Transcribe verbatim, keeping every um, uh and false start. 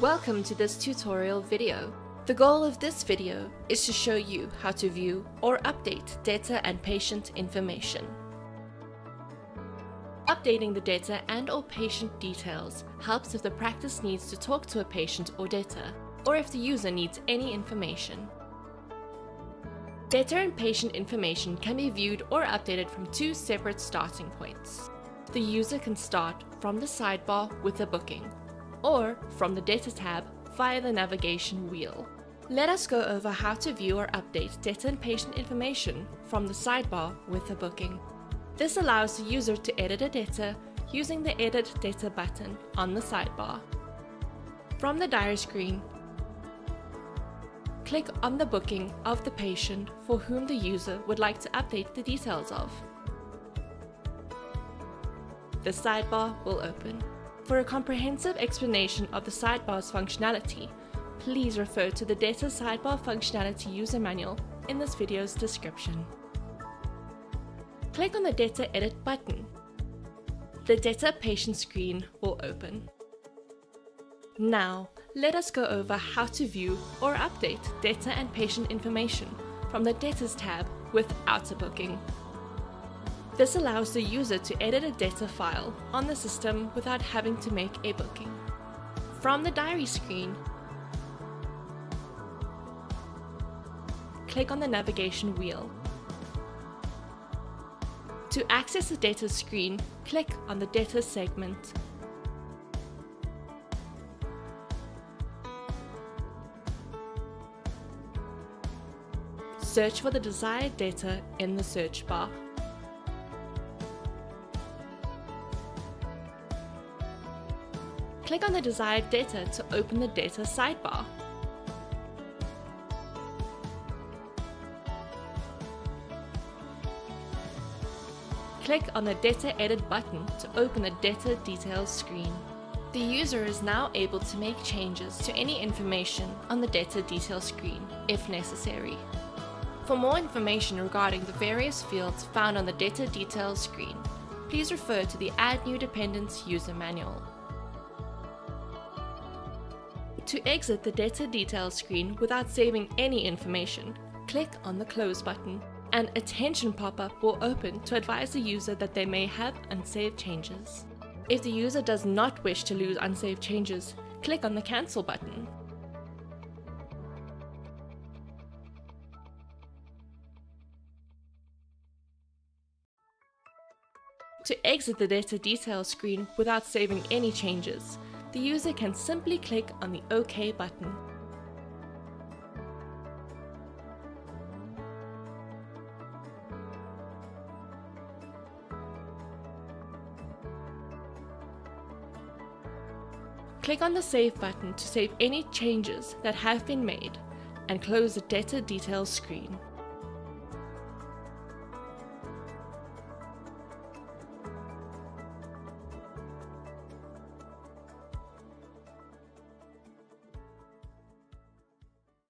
Welcome to this tutorial video. The goal of this video is to show you how to view or update data and patient information. Updating the data and or patient details helps if the practice needs to talk to a patient or data, or if the user needs any information. Data and patient information can be viewed or updated from two separate starting points. The user can start from the sidebar with a booking, or from the Data tab via the navigation wheel. Let us go over how to view or update data and patient information from the sidebar with a booking. This allows the user to edit a data using the Edit Data button on the sidebar. From the diary screen, click on the booking of the patient for whom the user would like to update the details of. The sidebar will open. For a comprehensive explanation of the sidebar's functionality, please refer to the Data Sidebar Functionality User Manual in this video's description. Click on the Data Edit button. The Data Patient screen will open. Now, let us go over how to view or update data and patient information from the Data's tab without a booking. This allows the user to edit a data file on the system without having to make a booking. From the diary screen, click on the navigation wheel. To access the data screen, click on the data segment. Search for the desired data in the search bar. Click on the desired data to open the data sidebar. Click on the Data Edit button to open the Data Details screen. The user is now able to make changes to any information on the Data Details screen, if necessary. For more information regarding the various fields found on the Data Details screen, please refer to the Add New Dependence User Manual. To exit the Data Details screen without saving any information, click on the Close button. An attention pop-up will open to advise the user that they may have unsaved changes. If the user does not wish to lose unsaved changes, click on the Cancel button. To exit the Data Details screen without saving any changes, the user can simply click on the OK button. Click on the Save button to save any changes that have been made and close the Data Details screen.